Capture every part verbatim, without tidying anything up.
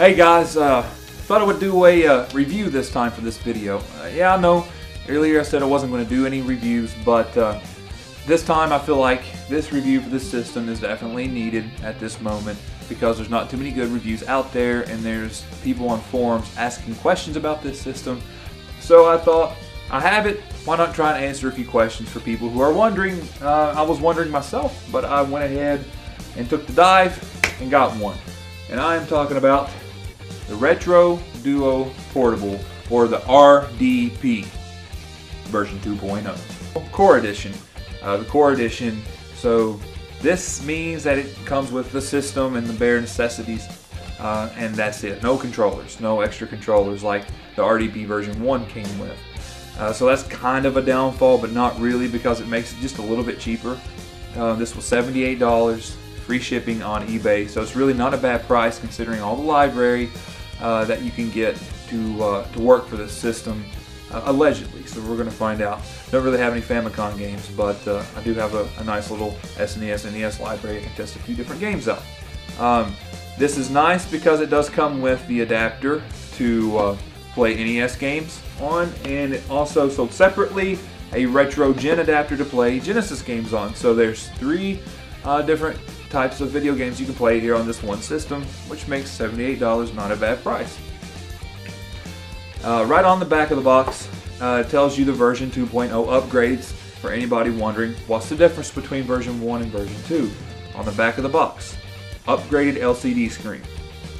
Hey guys, uh, thought I would do a uh, review this time for this video. Uh, yeah, I know earlier I said I wasn't going to do any reviews, but uh, this time I feel like this review for this system is definitely needed at this moment because there's not too many good reviews out there and there's people on forums asking questions about this system. So I thought, I have it, why not try and answer a few questions for people who are wondering. Uh, I was wondering myself, but I went ahead and took the dive and got one. And I am talking about the Retro Duo Portable, or the R D P, version two point oh. Core Edition, uh, the Core Edition. So this means that it comes with the system and the bare necessities, uh, and that's it. No controllers, no extra controllers like the R D P version one came with. Uh, so that's kind of a downfall, but not really, because it makes it just a little bit cheaper. Uh, this was seventy-eight dollars, free shipping on eBay, so it's really not a bad price considering all the library Uh, that you can get to uh, to work for this system, uh, allegedly. So we're gonna find out. Don't really have any Famicom games, but uh, I do have a, a nice little S N E S and N E S library. I can test a few different games out. Um, this is nice because it does come with the adapter to uh, play N E S games on, and it also sold separately a Retro Gen adapter to play Genesis games on. So there's three uh, different types of video games you can play here on this one system, which makes seventy-eight dollars not a bad price. Uh, right on the back of the box, uh, it tells you the version two point oh upgrades for anybody wondering what's the difference between version one and version two. On the back of the box, upgraded L C D screen,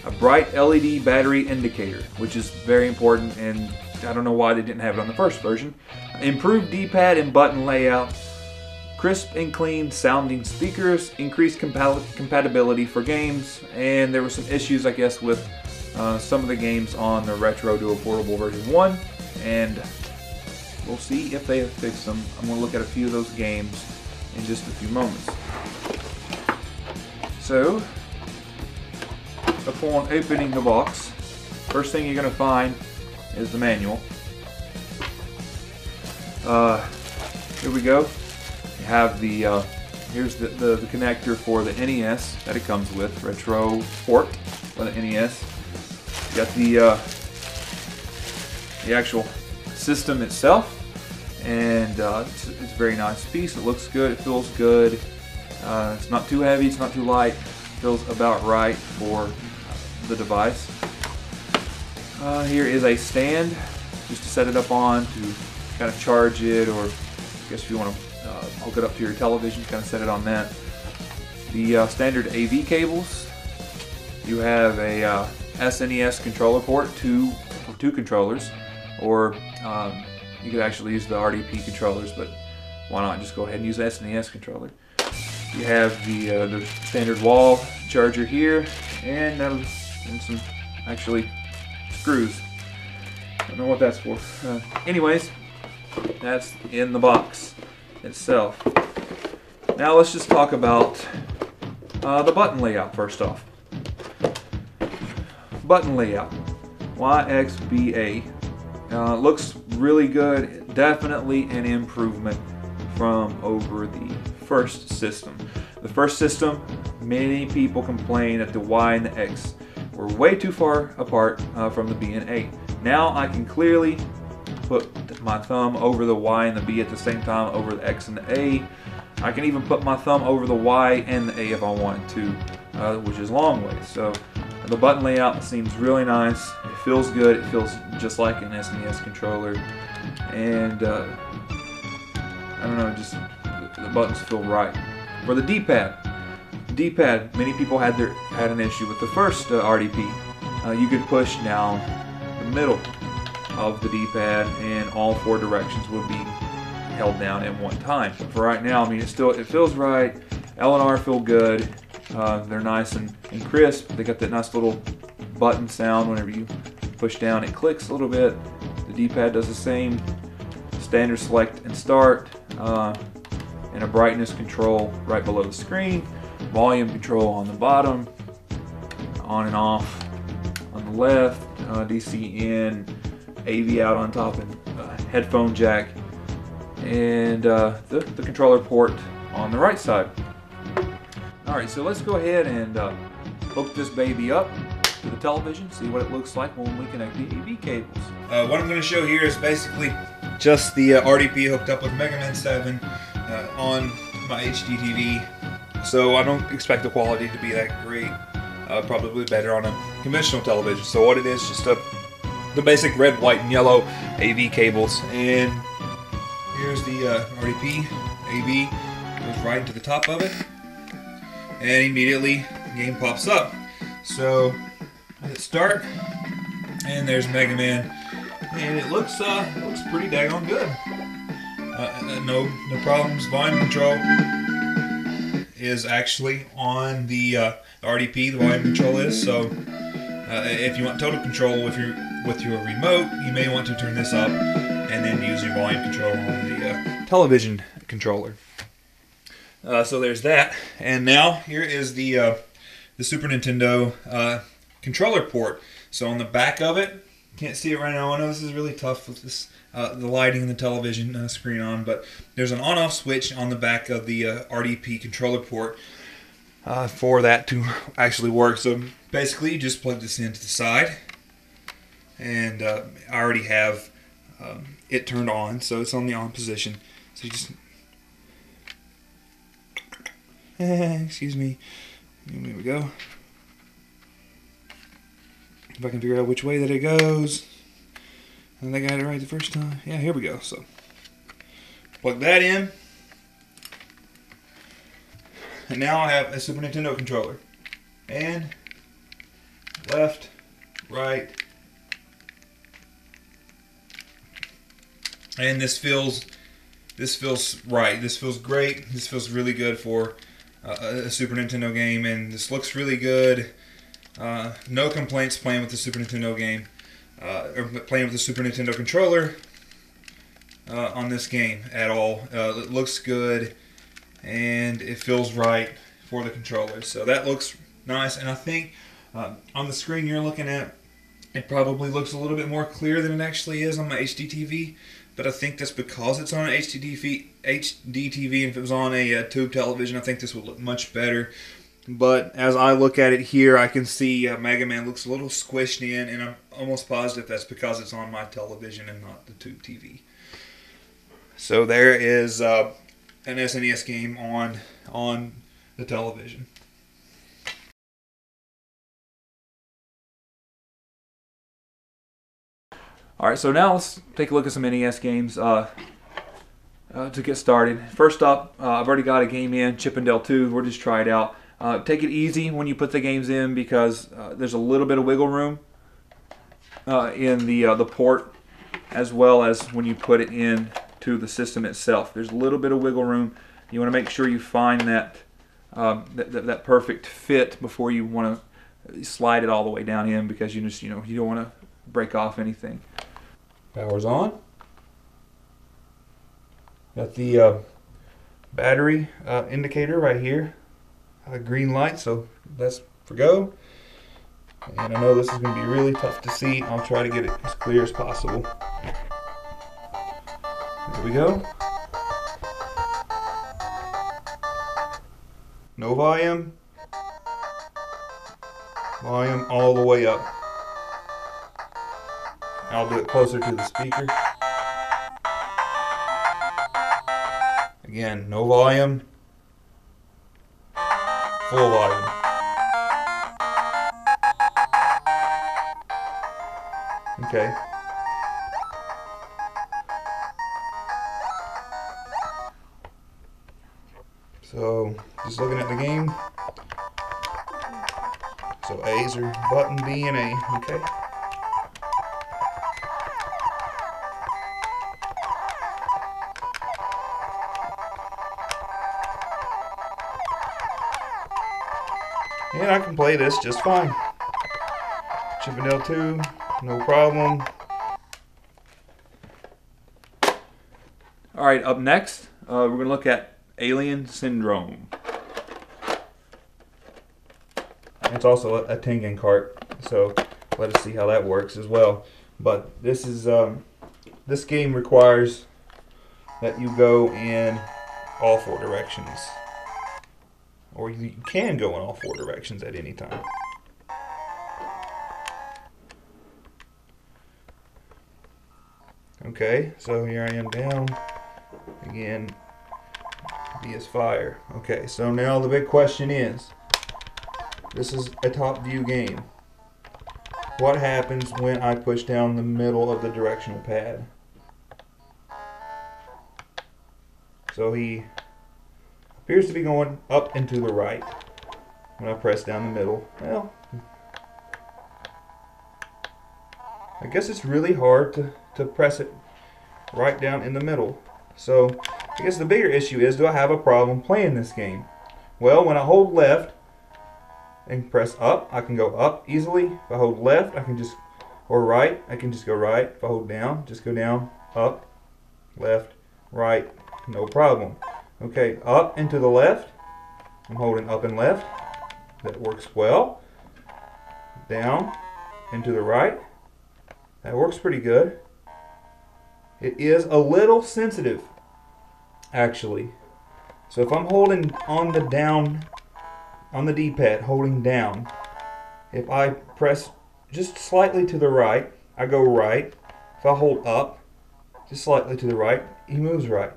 a bright L E D battery indicator, which is very important, and I don't know why they didn't have it on the first version, improved D-pad and button layout, crisp and clean sounding speakers, increased compa compatibility for games, and there were some issues, I guess, with uh, some of the games on the Retro Duo Portable version one, and we'll see if they have fixed them. I'm going to look at a few of those games in just a few moments. So, upon opening the box, first thing you're going to find is the manual. Uh, here we go. You have the, uh, here's the, the, the connector for the N E S that it comes with, retro port for the N E S. You got the, uh, the actual system itself, and uh, it's, it's a very nice piece. It looks good, it feels good. Uh, it's not too heavy, it's not too light. It feels about right for the device. Uh, here is a stand, just to set it up on, to kind of charge it, or I guess if you want to Uh, hook it up to your television, kind of set it on that. The uh, standard A V cables. You have a uh, S N E S controller port, two, two controllers, or um, you could actually use the R D P controllers, but why not just go ahead and use the S N E S controller. You have the, uh, the standard wall charger here, and, uh, and some actually screws. I don't know what that's for. Uh, anyways, that's in the box itself. Now let's just talk about uh, the button layout first off. Button layout, Y X B A, uh, looks really good. Definitely an improvement from over the first system. The first system, many people complained that the Y and the X were way too far apart uh, from the B and A. Now I can clearly put my thumb over the Y and the B at the same time, over the X and the A. I can even put my thumb over the Y and the A if I wanted to, uh, which is a long way. So the button layout seems really nice. It feels good. It feels just like an S N E S controller. And uh, I don't know, just the buttons feel right. For the D-pad, D-pad, many people had their had an issue with the first uh, R D P. Uh, you could push down the middle of the D-pad, and all four directions will be held down at one time. But for right now, I mean, it still it feels right. L and R feel good. Uh, they're nice and, and crisp. They got that nice little button sound whenever you push down. It clicks a little bit. The D-pad does the same. Standard select and start, uh, and a brightness control right below the screen. Volume control on the bottom. On and off on the left. Uh, D C in. A V out on top, and uh, headphone jack, and uh, the, the controller port on the right side. Alright, so let's go ahead and uh, hook this baby up to the television, see what it looks like when we connect the E V cables. Uh, what I'm going to show here is basically just the uh, R D P hooked up with Mega Man seven uh, on my H D T V. So I don't expect the quality to be that great. Uh, probably better on a conventional television. So what it is, just a, the basic red, white, and yellow A V cables. And here's the uh, R D P A V. Goes right into the top of it, and immediately the game pops up. So let it start, and there's Mega Man, and it looks uh looks pretty daggone good. Uh, no no problems. Volume control is actually on the uh, R D P. The volume control is so. Uh, if you want total control with your with your remote, you may want to turn this up and then use your volume control on the uh, television controller. Uh, so there's that. And now here is the uh, the Super Nintendo uh, controller port. So on the back of it, can't see it right now. I know this is really tough with this uh, the lighting and the television uh, screen on, but there's an on-off switch on the back of the uh, R D P controller port uh, for that to actually work. So basically, you just plug this into the side, and uh, I already have um, it turned on, so it's on the on position. So you just excuse me. Here we go. If I can figure out which way that it goes. I think I had it right the first time. Yeah, here we go. So plug that in. And now I have a Super Nintendo controller. And left, right. And this feels this feels right. This feels great. This feels really good for Uh, a Super Nintendo game, and this looks really good. Uh, no complaints playing with the Super Nintendo game, uh, or playing with the Super Nintendo controller uh, on this game at all. Uh, it looks good, and it feels right for the controller. So that looks nice, and I think uh, on the screen you're looking at, it probably looks a little bit more clear than it actually is on my H D T V. But I think that's because it's on an H D T V, H D T V, and if it was on a uh, tube television, I think this would look much better. But as I look at it here, I can see uh, Mega Man looks a little squished in, and I'm almost positive that's because it's on my television and not the tube T V. So there is uh, an S N E S game on, on the television. Alright, so now let's take a look at some N E S games uh, uh, to get started. First up, uh, I've already got a game in, Chippendale two. We'll just try it out. Uh, take it easy when you put the games in because uh, there's a little bit of wiggle room uh, in the, uh, the port as well as when you put it in to the system itself. There's a little bit of wiggle room. You want to make sure you find that, um, that, that, that perfect fit before you want to slide it all the way down in because you just, you know, you don't want to break off anything. Power's on. Got the uh, battery uh, indicator right here. A green light, so that's for go. And I know this is going to be really tough to see. I'll try to get it as clear as possible. There we go. No volume. Volume all the way up. I'll do it closer to the speaker. Again, no volume. Full volume. Okay. So, just looking at the game. So A's are button B and A. Okay. And I can play this just fine. Chippendale two, no problem. Alright, up next, uh, we're going to look at Alien Syndrome. It's also a, a Tengen cart, so let us see how that works as well. But this is um, this game requires that you go in all four directions. Or you can go in all four directions at any time. Okay, so here I am down again. D is fire. Okay, so now the big question is, this is a top view game. What happens when I push down the middle of the directional pad? So he appears to be going up and to the right when I press down the middle. Well, I guess it's really hard to, to press it right down in the middle. So I guess the bigger issue is, do I have a problem playing this game? Well, when I hold left and press up, I can go up easily. If I hold left, I can just, or right, I can just go right. If I hold down, just go down, up, left, right, no problem. Okay, up and to the left. I'm holding up and left. That works well. Down and to the right. That works pretty good. It is a little sensitive, actually. So if I'm holding on the down, on the D-pad, holding down, if I press just slightly to the right, I go right. If I hold up, just slightly to the right, he moves right.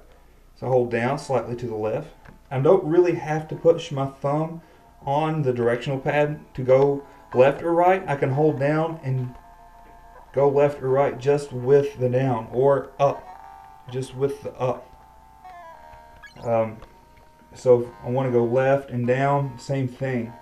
So I hold down, slightly to the left. I don't really have to push my thumb on the directional pad to go left or right. I can hold down and go left or right just with the down, or up, just with the up. Um, so if I want to go left and down, same thing,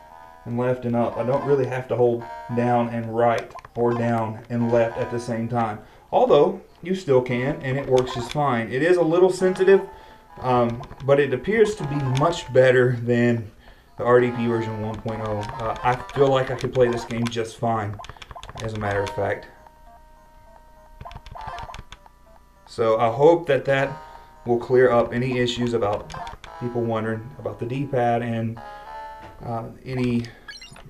and left and up. I don't really have to hold down and right, or down and left at the same time. Although, you still can, and it works just fine. It is a little sensitive, um, but it appears to be much better than the R D P version one point oh. Uh, I feel like I could play this game just fine, as a matter of fact. So I hope that that will clear up any issues about people wondering about the D-pad and uh, any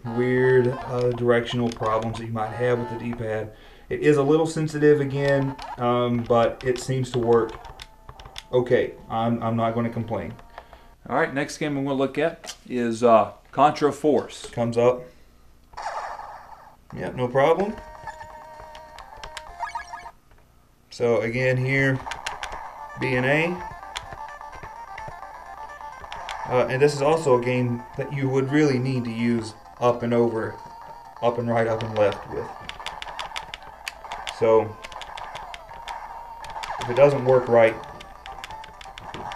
weird uh, directional problems that you might have with the D-pad. It is a little sensitive again, um, but it seems to work okay. I'm, I'm not going to complain. All right, next game I'm going to look at is uh, Contra Force. Comes up. Yep, no problem. So again here, B and A. Uh, and this is also a game that you would really need to use up and over, up and right, up and left with. So if it doesn't work right,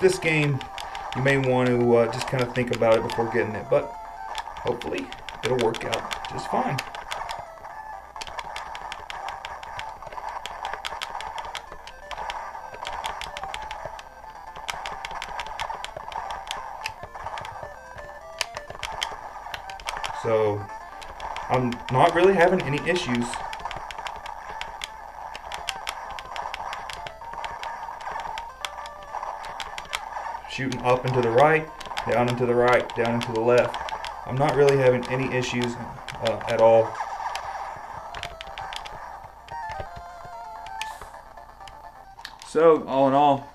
this game, you may want to uh, just kind of think about it before getting it, but hopefully it'll work out just fine. So I'm not really having any issues. Shooting up and to the right, down and to the right, down and to the left. I'm not really having any issues uh, at all. So all in all,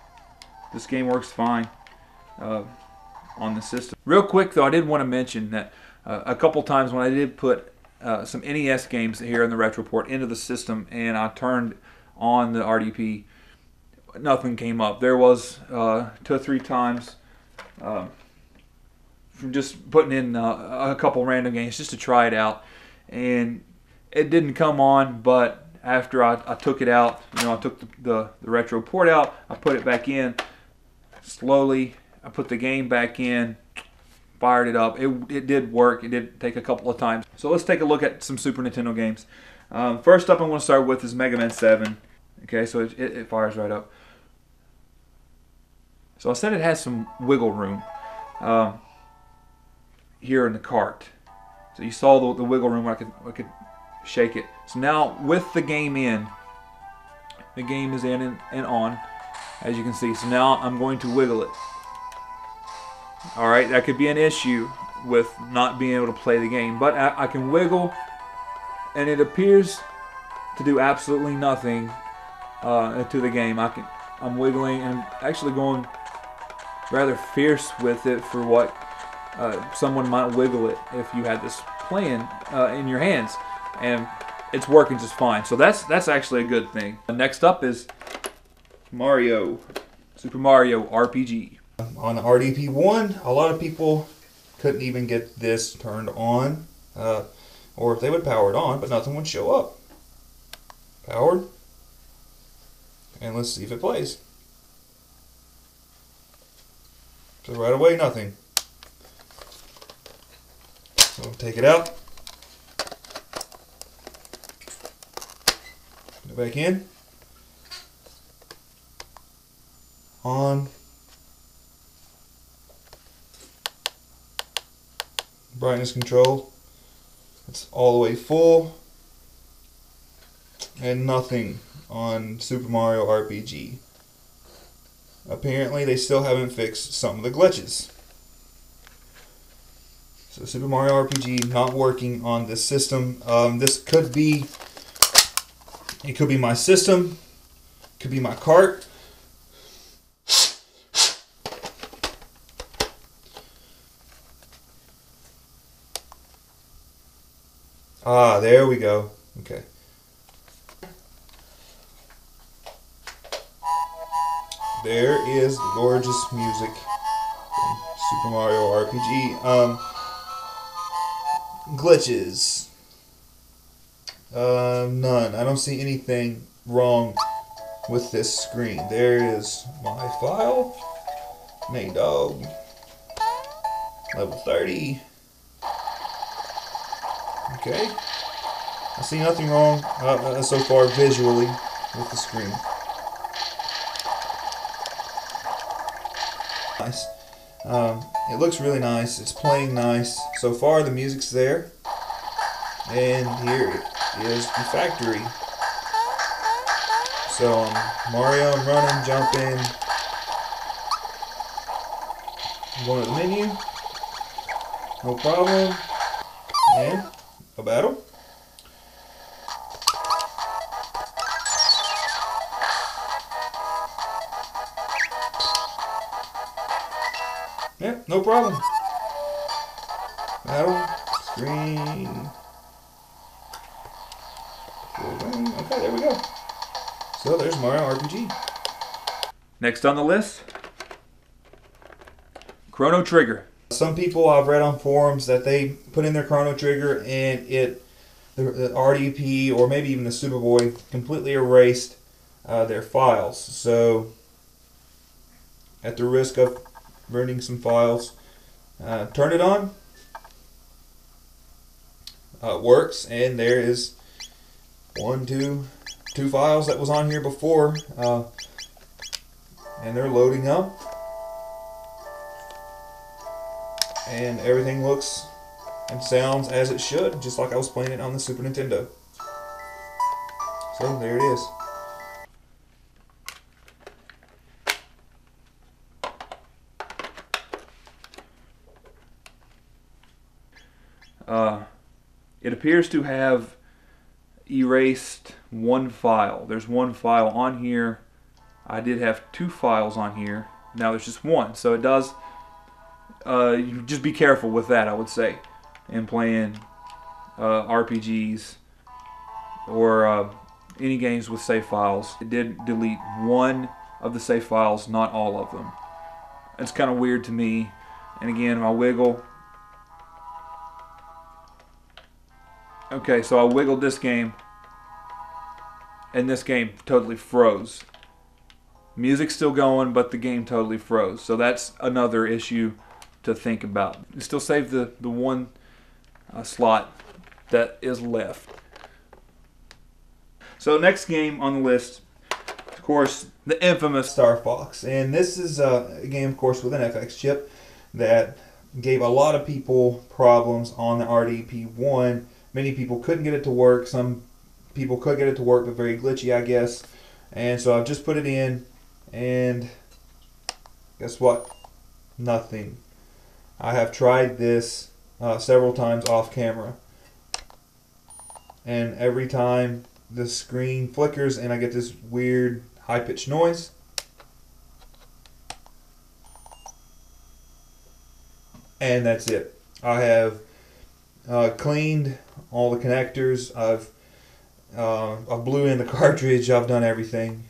this game works fine uh, on the system. Real quick though, I did want to mention that uh, a couple times when I did put uh, some N E S games here in the Retroport into the system and I turned on the R D P, nothing came up. There was uh, two or three times uh, from just putting in uh, a couple random games just to try it out, and it didn't come on. But after I, I took it out, you know, I took the, the, the retro port out, I put it back in slowly, I put the game back in, fired it up. It, it did work. It did take a couple of times. So let's take a look at some Super Nintendo games. Um, first up I'm going to start with is Mega Man seven. Okay, so it, it, it fires right up. So I said it has some wiggle room um, here in the cart. So you saw the, the wiggle room where I could, I could shake it. So now with the game in, the game is in and, and on, as you can see. So now I'm going to wiggle it. Alright, that could be an issue with not being able to play the game. But I, I can wiggle, and it appears to do absolutely nothing uh, to the game. I can, I'm wiggling and actually going rather fierce with it for what uh, someone might wiggle it if you had this playing uh, in your hands, and it's working just fine. So that's that's actually a good thing. Next up is Mario, Super Mario R P G. On R D P one, a lot of people couldn't even get this turned on, uh, or if they would power it on, but nothing would show up. Powered. And let's see if it plays. So right away, nothing. So we'll take it out. Put it back in. On. Brightness control. It's all the way full. And nothing on Super Mario R P G. Apparently they still haven't fixed some of the glitches. So Super Mario R P G not working on this system. Um, this could be, it could be my system, could be my cart. Ah, there we go. Okay. There is gorgeous music from Super Mario R P G. Um, glitches. Uh, none. I don't see anything wrong with this screen. There is my file. Nay dog. Level thirty. Okay. I see nothing wrong uh, so far visually with the screen. Nice. Um, it looks really nice. It's playing nice. So far the music's there. And here is the factory. So um, Mario, I'm running, jumping. I'm going to the menu. No problem. And a battle. Yeah, no problem. Battle, screen. Okay, there we go. So there's Mario R P G. Next on the list, Chrono Trigger. Some people I've read on forums that they put in their Chrono Trigger and it, the, the R D P or maybe even the Superboy completely erased uh, their files. So at the risk of burning some files, uh, turn it on, uh, works, and there is one, two, two files that was on here before, uh, and they're loading up, and everything looks and sounds as it should, just like I was playing it on the Super Nintendo. So there it is. Uh, it appears to have erased one file. There's one file on here. I did have two files on here. Now there's just one. So it does, uh, you just be careful with that, I would say, in playing uh, R P Gs or uh, any games with save files. It did delete one of the save files, not all of them. It's kind of weird to me. And again, my wiggle. Okay, so I wiggled this game, and this game totally froze. Music's still going, but the game totally froze. So that's another issue to think about. You still save the, the one uh, slot that is left. So next game on the list, of course, the infamous Star Fox. And this is a game, of course, with an F X chip that gave a lot of people problems on the R D P one. Many people couldn't get it to work. Some people could get it to work, but very glitchy, I guess. And so I've just put it in, and guess what? Nothing. I have tried this uh, several times off camera. And every time the screen flickers and I get this weird high-pitched noise. And that's it. I have Uh, cleaned all the connectors. I've uh, I blew in the cartridge. I've done everything.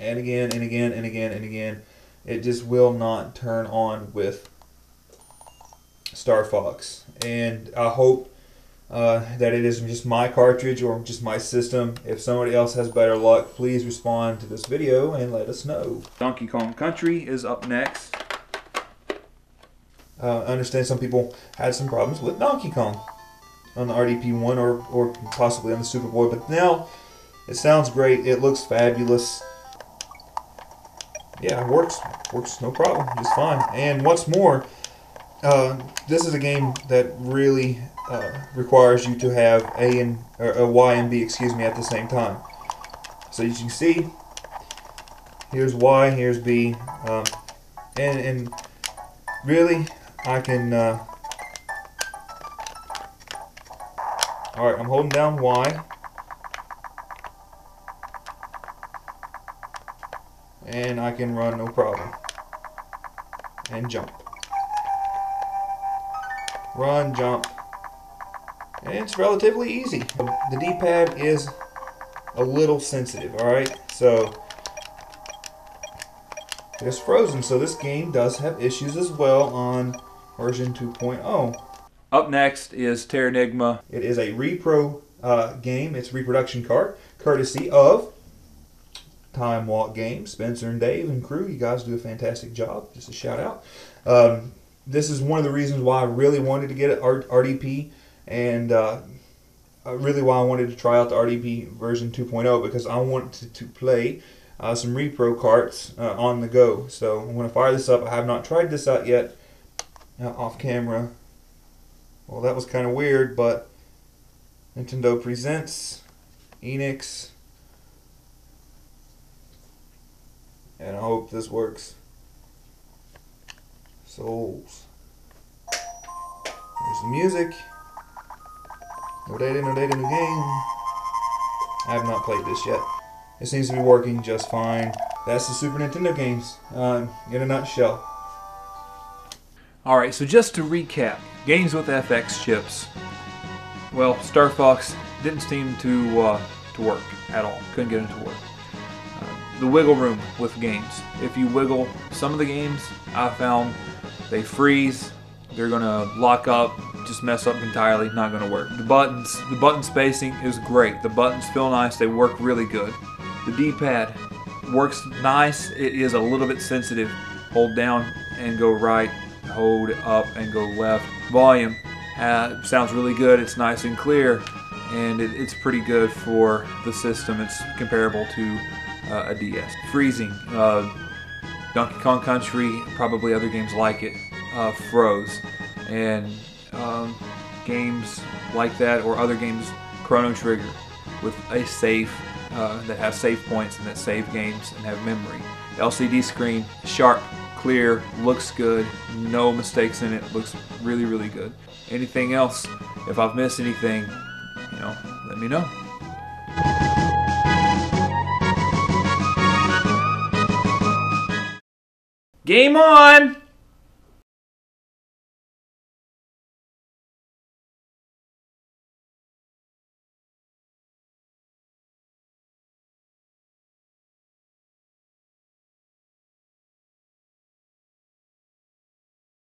and again and again and again and again. It just will not turn on with Star Fox. And I hope uh, that it isn't just my cartridge or just my system. If somebody else has better luck, please respond to this video and let us know. Donkey Kong Country is up next. Uh, I understand some people had some problems with Donkey Kong on the R D P one or, or possibly on the Superboy, but now it sounds great. It looks fabulous. Yeah, it works. Works no problem. Just fine. And what's more, uh, this is a game that really uh, requires you to have A and or a Y and B, excuse me, at the same time. So as you can see, here's Y, here's B, um, and and really, I can. Uh, all right, I'm holding down Y. And I can run no problem. And jump. Run, jump. And it's relatively easy. The D-pad is a little sensitive, alright? So, it's frozen. So this game does have issues as well on version two point oh. Up next is Terranigma. It is a repro uh, game. It's a reproduction cart, courtesy of Time Walk Games. Spencer and Dave and crew, you guys do a fantastic job. Just a shout out. Um, this is one of the reasons why I really wanted to get an R D P, and uh, really why I wanted to try out the R D P version two point oh, because I want to, to play uh, some repro carts uh, on the go. So I'm going to fire this up. I have not tried this out yet uh, off camera. Well, that was kind of weird, but Nintendo presents Enix. And I hope this works. Souls. There's the music. No data, no data, no game. I have not played this yet. It seems to be working just fine. That's the Super Nintendo games uh, in a nutshell. Alright, so just to recap, games with F X chips. Well, Star Fox didn't seem to, uh, to work at all. Couldn't get it to work. The wiggle room with games. If you wiggle some of the games, I found they freeze, they're gonna lock up, just mess up entirely, not gonna work. The buttons, the button spacing is great. The buttons feel nice, they work really good. The D-pad works nice, it is a little bit sensitive. Hold down and go right, hold up and go left. Volume uh, sounds really good, it's nice and clear, and it, it's pretty good for the system. It's comparable to Uh, a D S. Freezing. Uh, Donkey Kong Country, probably other games like it, uh, froze. And um, games like that, or other games, Chrono Trigger, with a save, uh, that has save points and that save games and have memory. L C D screen, sharp, clear, looks good, no mistakes in it, looks really, really good. Anything else, if I've missed anything, you know, let me know. Game on!